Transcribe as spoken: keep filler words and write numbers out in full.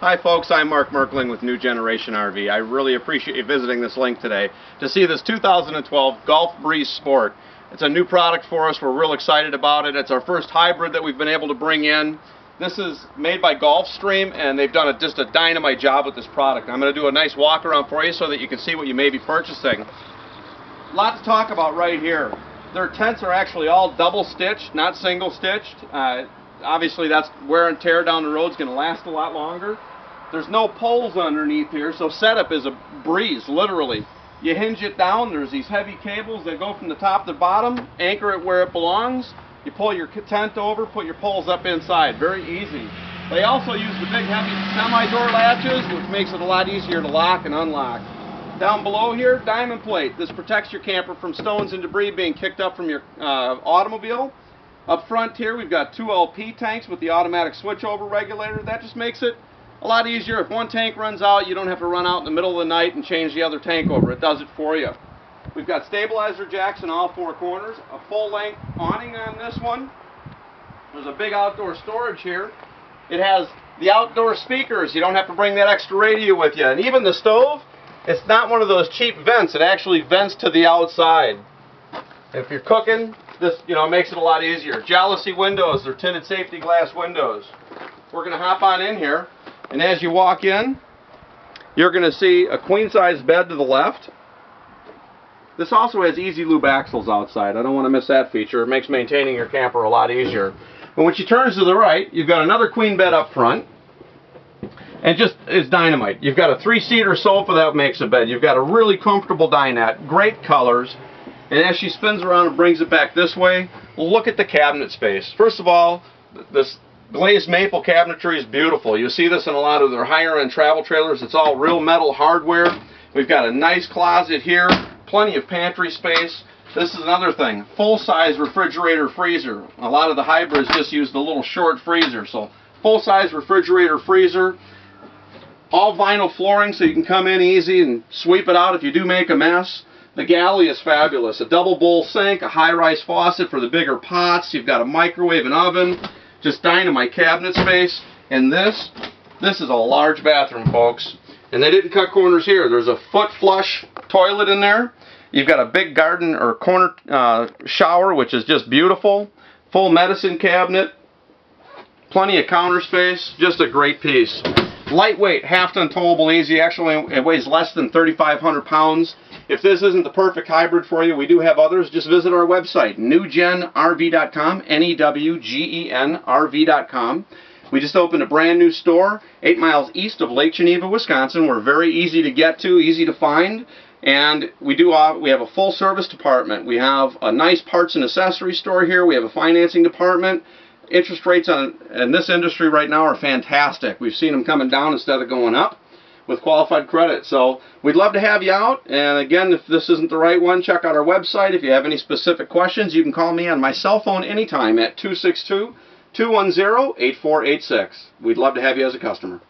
Hi folks, I'm Mark Merkling with New Generation R V. I really appreciate you visiting this link today to see this two thousand twelve Gulf Breeze Sport. It's a new product for us. We're real excited about it. It's our first hybrid that we've been able to bring in. This is made by Gulfstream, and they've done a, just a dynamite job with this product. I'm going to do a nice walk around for you so that you can see what you may be purchasing. A lot to talk about right here. Their tents are actually all double stitched, not single stitched. Uh, obviously that's wear and tear down the road is going to last a lot longer. There's no poles underneath here, so setup is a breeze, literally. You hinge it down, there's these heavy cables that go from the top to the bottom, anchor it where it belongs, you pull your tent over, put your poles up inside, very easy. They also use the big heavy semi-door latches, which makes it a lot easier to lock and unlock. Down below here, diamond plate. This protects your camper from stones and debris being kicked up from your uh, automobile. Up front here, we've got two L P tanks with the automatic switchover regulator. That just makes it a lot easier. If one tank runs out, you don't have to run out in the middle of the night and change the other tank over. It does it for you. We've got stabilizer jacks in all four corners, a full-length awning on this one. There's a big outdoor storage here. It has the outdoor speakers. You don't have to bring that extra radio with you. And even the stove, it's not one of those cheap vents. It actually vents to the outside. If you're cooking, this, you know, makes it a lot easier. Jealousy windows, they're tinted safety glass windows. We're going to hop on in here. And as you walk in, you're going to see a queen-size bed to the left. This also has easy lube axles outside. I don't want to miss that feature. It makes maintaining your camper a lot easier. But when she turns to the right, you've got another queen bed up front. And just is dynamite. You've got a three-seater sofa that makes a bed. You've got a really comfortable dinette. Great colors. And as she spins around and brings it back this way, look at the cabinet space. First of all, this glazed maple cabinetry is beautiful. You see this in a lot of their higher-end travel trailers. It's all real metal hardware. We've got a nice closet here, plenty of pantry space. This is another thing, full-size refrigerator freezer. A lot of the hybrids just use the little short freezer. So full-size refrigerator freezer, all vinyl flooring so you can come in easy and sweep it out if you do make a mess. The galley is fabulous. A double bowl sink, a high-rise faucet for the bigger pots. You've got a microwave and oven. Just dynamite cabinet space. And this, this is a large bathroom, folks. And they didn't cut corners here. There's a foot flush toilet in there. You've got a big garden or corner uh, shower, which is just beautiful. Full medicine cabinet. Plenty of counter space. Just a great piece. Lightweight, half-ton towable easy. Actually, it weighs less than thirty-five hundred pounds. If this isn't the perfect hybrid for you, we do have others. Just visit our website, new gen R V dot com, N E W G E N R V dot com. We just opened a brand new store, eight miles east of Lake Geneva, Wisconsin. We're very easy to get to, easy to find. And we do. Uh, we have a full service department. We have a nice parts and accessory store here. We have a financing department. Interest rates on, in this industry right now are fantastic. We've seen them coming down instead of going up with qualified credit. So we'd love to have you out. And again, if this isn't the right one, check out our website. If you have any specific questions, you can call me on my cell phone anytime at two six two, two one zero, eight four eight six. We'd love to have you as a customer.